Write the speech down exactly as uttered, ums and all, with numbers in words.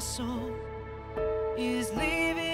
soul is leaving.